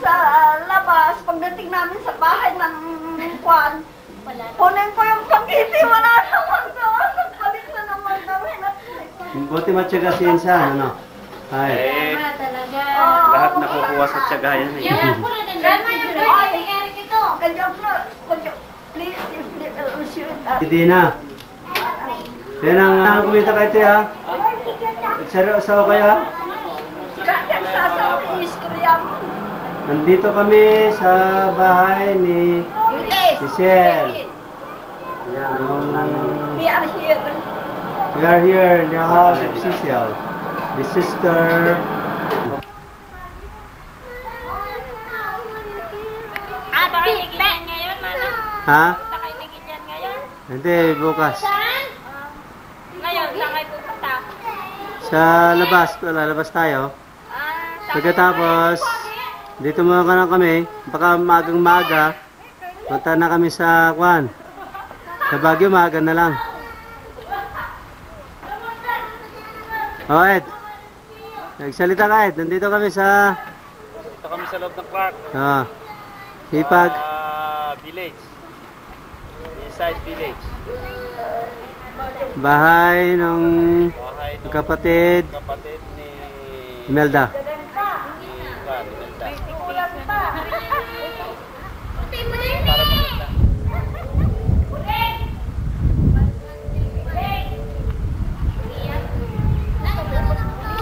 sa labas, pagdating namin sa bahay ng kwan, punin ko yung pag-iti, wala naman doon. Nagpalit na naman kami. Buti matyaga si Insan, ano? Ay. Eh, lahat nakukuha sa tiyagahan niya. Hindi na. Yan ang kumita kayo ito, ha? Seryoso ako kayo, ha? Nandito kami sa bahay ni Cicel. We are here. We are here in the house of Cicel, the sister. Ha? Hindi, bukas. Sa labas, lalabas tayo. Pagkatapos, dito muna ka na kami. Baka magang-maga, punta na kami sa kwan. Sa Baguio, maga na lang. O Ed, nagsalita ka Ed. Nandito kami sa... Nandito kami sa loob ng park. O. Hipag. Village. Inside village. Bahay ng... kapatid ni Melda.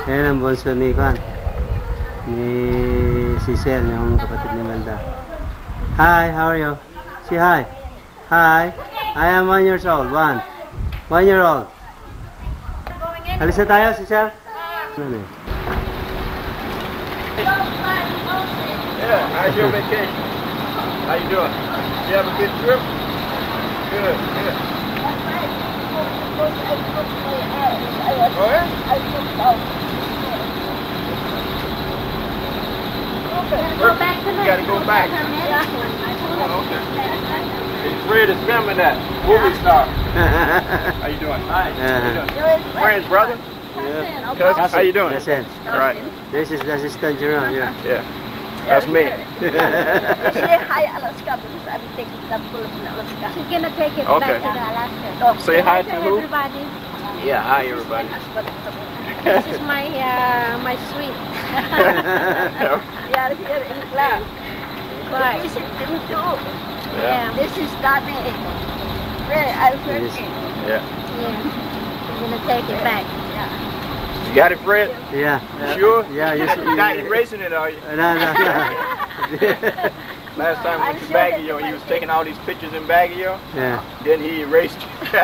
Ayan ang bonso ni Kwan, ni Cicel, yung kapatid ni Melda. Hi, how are you? Say hi. Hi, I am 1 year old. One year old. Alis na tayo, Cicel? Ano? Yeah, how's your vacation? How you doing? You have a good trip? Good, good. Oh yeah? You gotta go back. Oh, okay. He's weird as him in that movie star. How you doing? Hi. Friends, brother? Yeah. Cousin, how you doing? That's it. All right. This is Jerome, yeah. Yeah. That's me. Say hi, Alaska, because I'm taking that full of Alaska. She's going to take it back to Alaska. Okay. Say hi to who? Everybody. Yeah, hi, everybody. This is my, my suite. We are here in class. Right. This is the job. Yeah. This is Daddy. Yeah. I'm gonna take it back. Yeah. You got it, Fred? Yeah. Sure? Yeah. You're not erasing it, are you? No. Last time we went to Baguio, he was taking all these pictures in Baguio. Yeah. Then he erased it.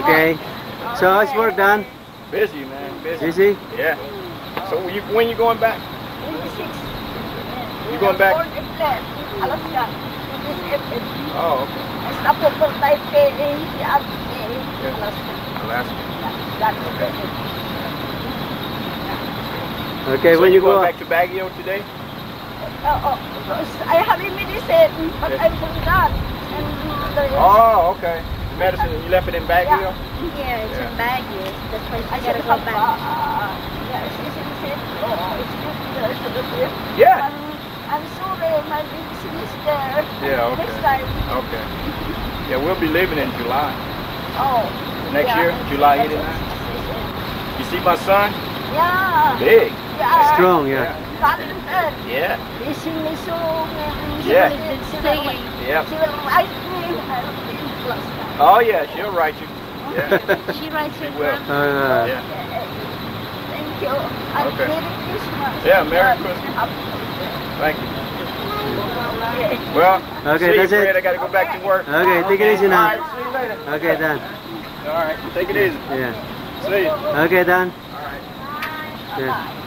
Okay. So it's work done. Busy, man. Busy. Busy? Yeah. So when you going back? You going back? Oh, okay. Alaska. Okay, so when you go back to Baguio today? I haven't medicine, but I forgot. Oh, okay. Medicine, you left it in Baguio? Yeah, it's in Baguio. That's why I gotta go back. Yeah. I'm sorry, my big sister. Yeah, okay. Next time. Okay. Yeah, we'll be leaving in July. Oh. Next year, July 8th. You see my son? Yeah. Big. Yeah. Strong, yeah. Yeah. They see me so. Yeah. Yeah. She will write me in class. Oh yeah, she'll write you. Yeah. She writes you. Yeah. Okay. Yeah, Merry Christmas. Thank you. Well, okay, that's it. I gotta go back to work. Okay, take it easy now. Okay, done. All right, take it easy. Yeah. See you. Okay, done. All right. Yeah.